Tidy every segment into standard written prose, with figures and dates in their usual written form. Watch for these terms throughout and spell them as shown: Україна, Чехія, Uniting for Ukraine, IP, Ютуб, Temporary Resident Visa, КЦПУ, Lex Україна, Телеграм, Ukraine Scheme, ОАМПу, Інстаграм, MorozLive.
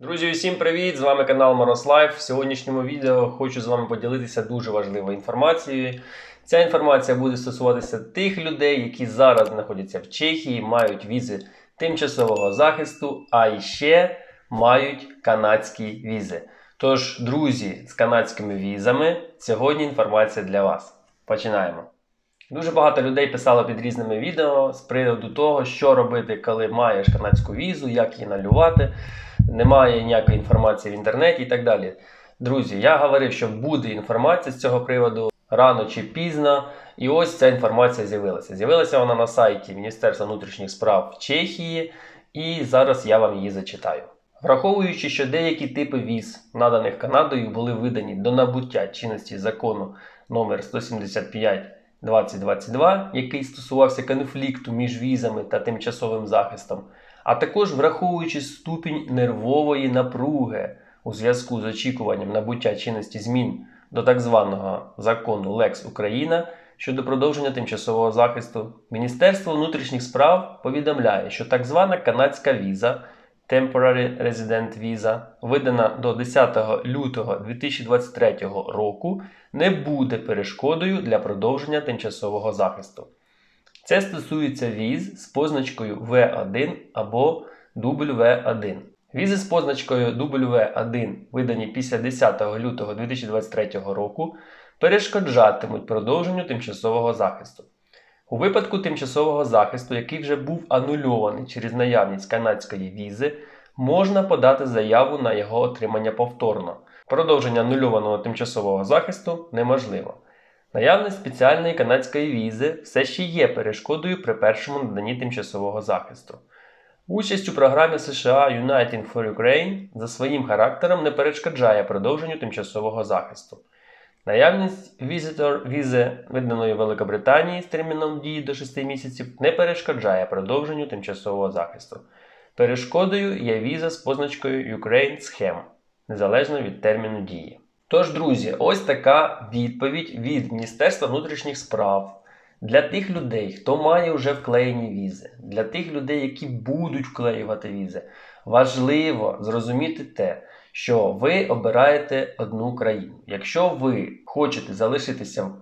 Друзі, усім привіт! З вами канал MorozLive. В сьогоднішньому відео хочу з вами поділитися дуже важливою інформацією. Ця інформація буде стосуватися тих людей, які зараз знаходяться в Чехії, мають візи тимчасового захисту, а ще мають канадські візи. Тож, друзі, з канадськими візами сьогодні інформація для вас. Починаємо. Дуже багато людей писало під різними відео з приводу того, що робити, коли маєш канадську візу, як її анулювати, немає ніякої інформації в інтернеті і так далі. Друзі, я говорив, що буде інформація з цього приводу рано чи пізно, і ось ця інформація з'явилася. З'явилася вона на сайті Міністерства внутрішніх справ Чехії, і зараз я вам її зачитаю. Враховуючи, що деякі типи віз, наданих Канадою, були видані до набуття чинності закону номер 175/2022, який стосувався конфлікту між візами та тимчасовим захистом, а також враховуючи ступінь нервової напруги у зв'язку з очікуванням набуття чинності змін до так званого закону Lex Україна щодо продовження тимчасового захисту, Міністерство внутрішніх справ повідомляє, що так звана канадська віза Temporary Resident Visa, видана до 10 лютого 2023 року, не буде перешкодою для продовження тимчасового захисту. Це стосується віз з позначкою В1 або W1. Візи з позначкою W1, видані після 10 лютого 2023 року, перешкоджатимуть продовженню тимчасового захисту. У випадку тимчасового захисту, який вже був анульований через наявність канадської візи, можна подати заяву на його отримання повторно. Продовження анульованого тимчасового захисту неможливо. Наявність спеціальної канадської візи все ще є перешкодою при першому наданні тимчасового захисту. Участь у програмі США Uniting for Ukraine за своїм характером не перешкоджає продовженню тимчасового захисту. Наявність візи, виданої Великобританії з терміном дії до 6 місяців, не перешкоджає продовженню тимчасового захисту. Перешкодою є віза з позначкою Ukraine Scheme, незалежно від терміну дії. Тож, друзі, ось така відповідь від Міністерства внутрішніх справ для тих людей, хто має вже вклеєні візи, для тих людей, які будуть вклеювати візи. Важливо зрозуміти те, що ви обираєте одну країну. Якщо ви хочете залишитися в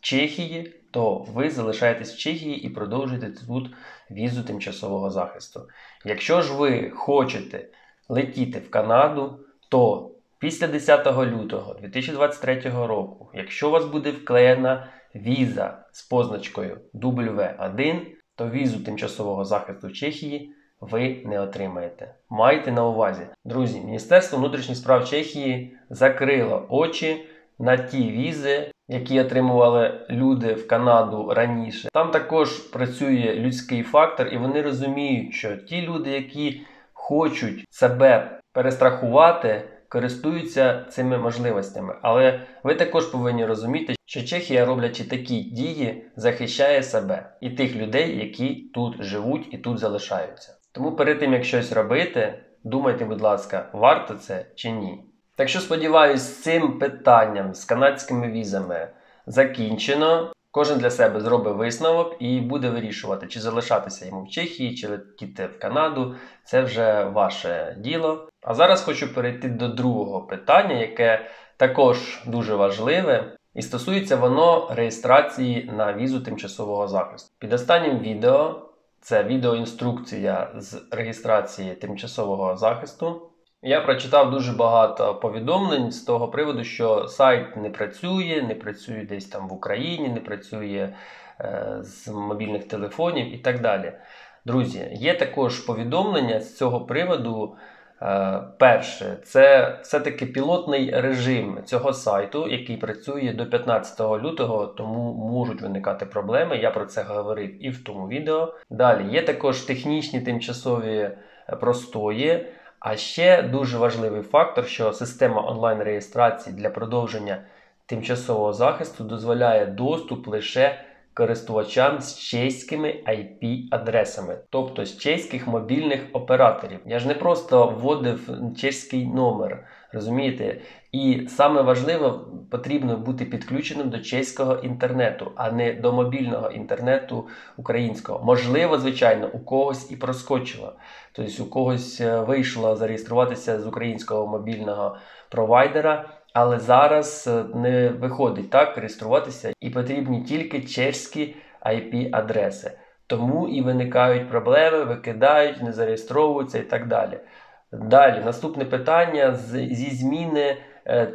Чехії, то ви залишаєтесь в Чехії і продовжуєте тут візу тимчасового захисту. Якщо ж ви хочете летіти в Канаду, то після 10 лютого 2023 року, якщо у вас буде вклеєна віза з позначкою W1, то візу тимчасового захисту в Чехії ви не отримаєте. Майте на увазі. Друзі, Міністерство внутрішніх справ Чехії закрило очі на ті візи, які отримували люди в Канаду раніше. Там також працює людський фактор, і вони розуміють, що ті люди, які хочуть себе перестрахувати, користуються цими можливостями. Але ви також повинні розуміти, що Чехія, роблячи такі дії, захищає себе і тих людей, які тут живуть і тут залишаються. Тому перед тим, як щось робити, думайте, будь ласка, варто це чи ні. Так що, сподіваюсь, з цим питанням, з канадськими візами закінчено. Кожен для себе зробить висновок і буде вирішувати, чи залишатися йому в Чехії, чи летіти в Канаду. Це вже ваше діло. А зараз хочу перейти до другого питання, яке також дуже важливе. І стосується воно реєстрації на візу тимчасового захисту. Під останнім відео, це відеоінструкція з реєстрації тимчасового захисту, я прочитав дуже багато повідомлень з того приводу, що сайт не працює десь там в Україні, не працює з мобільних телефонів і так далі. Друзі, є також повідомлення з цього приводу. Перше, це все-таки пілотний режим цього сайту, який працює до 15 лютого, тому можуть виникати проблеми, я про це говорив і в тому відео. Далі, є також технічні тимчасові простої, а ще дуже важливий фактор, що система онлайн-реєстрації для продовження тимчасового захисту дозволяє доступ лише користувачам з чеськими IP-адресами, тобто з чеських мобільних операторів. Я ж не просто вводив чеський номер, Розумієте? І саме важливе, потрібно бути підключеним до чеського інтернету, а не до мобільного інтернету українського. Можливо, звичайно, у когось і проскочило. Тобто у когось вийшло зареєструватися з українського мобільного провайдера, але зараз не виходить так реєструватися, і потрібні тільки чеські IP-адреси. Тому і виникають проблеми, викидають, не зареєстровуються і так далі. Далі, наступне питання зі зміни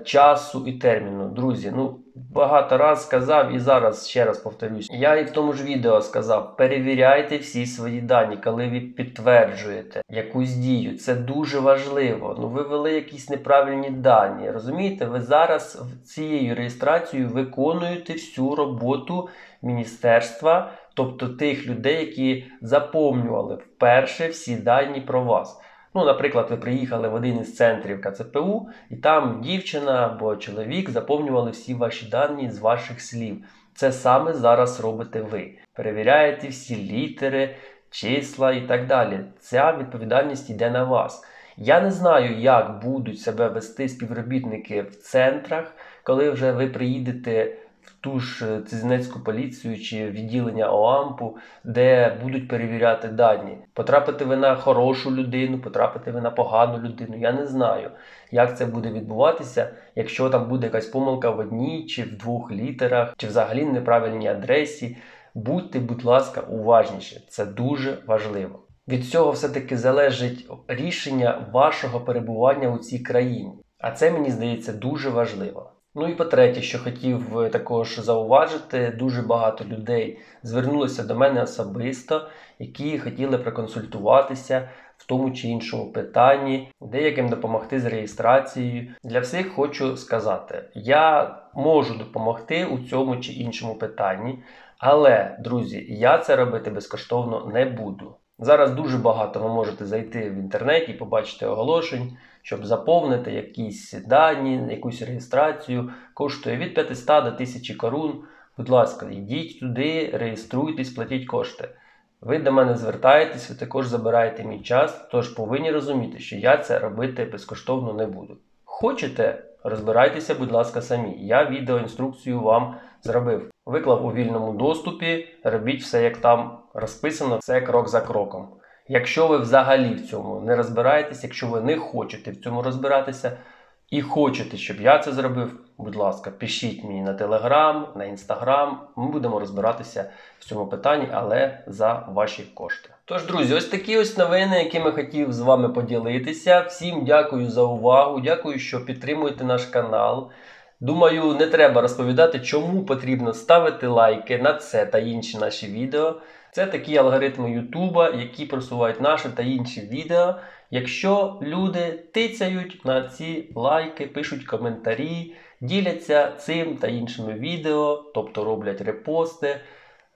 часу і терміну. Друзі, ну багато раз сказав і зараз ще раз повторюсь. Я і в тому ж відео сказав, перевіряйте всі свої дані, коли ви підтверджуєте якусь дію. Це дуже важливо. Ну ви ввели якісь неправильні дані. Розумієте, ви зараз цією реєстрацією виконуєте всю роботу міністерства, тобто тих людей, які заповнювали вперше всі дані про вас. Ну, наприклад, ви приїхали в один із центрів КЦПУ, і там дівчина або чоловік заповнювали всі ваші дані з ваших слів. Це саме зараз робите ви. Перевіряєте всі літери, числа і так далі. Ця відповідальність йде на вас. Я не знаю, як будуть себе вести співробітники в центрах, коли вже ви приїдете в ту ж Цизнецьку поліцію чи відділення ОАМПу, де будуть перевіряти дані. Потрапите ви на хорошу людину, потрапите ви на погану людину. Я не знаю, як це буде відбуватися, якщо там буде якась помилка в одній чи в двох літерах, чи взагалі неправильній адресі. Будьте, будь ласка, уважніші. Це дуже важливо. Від цього все-таки залежить рішення вашого перебування у цій країні. А це, мені здається, дуже важливо. Ну і по-третє, що хотів також зауважити, дуже багато людей звернулося до мене особисто, які хотіли проконсультуватися в тому чи іншому питанні, деяким допомогти з реєстрацією. Для всіх хочу сказати, я можу допомогти у цьому чи іншому питанні, але, друзі, я це робити безкоштовно не буду. Зараз дуже багато ви можете зайти в інтернет і побачити оголошень, щоб заповнити якісь дані, якусь реєстрацію. Коштує від 500 до 1000 корун. Будь ласка, йдіть туди, реєструйтесь, платіть кошти. Ви до мене звертаєтесь, ви також забираєте мій час, тож повинні розуміти, що я це робити безкоштовно не буду. Хочете? Розбирайтеся, будь ласка, самі. Я відеоінструкцію вам зробив. Виклав у вільному доступі, робіть все, як там розписано, все крок за кроком. Якщо ви взагалі в цьому не розбираєтесь, якщо ви не хочете в цьому розбиратися і хочете, щоб я це зробив, будь ласка, пишіть мені на Телеграм, на Інстаграм, ми будемо розбиратися в цьому питанні, але за ваші кошти. Тож, друзі, ось такі ось новини, якими хотів з вами поділитися. Всім дякую за увагу, дякую, що підтримуєте наш канал. Думаю, не треба розповідати, чому потрібно ставити лайки на це та інші наші відео. Це такі алгоритми Ютуба, які просувають наші та інші відео. Якщо люди тицяють на ці лайки, пишуть коментарі, діляться цим та іншими відео, тобто роблять репости,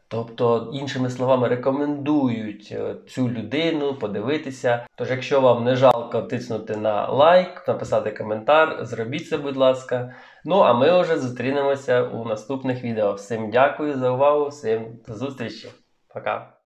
тобто іншими словами рекомендують цю людину подивитися. Тож якщо вам не жалко тиснути на лайк, написати коментар, зробіть це, будь ласка. Ну а ми вже зустрінемося у наступних відео. Всім дякую за увагу, всім до зустрічі. Пока!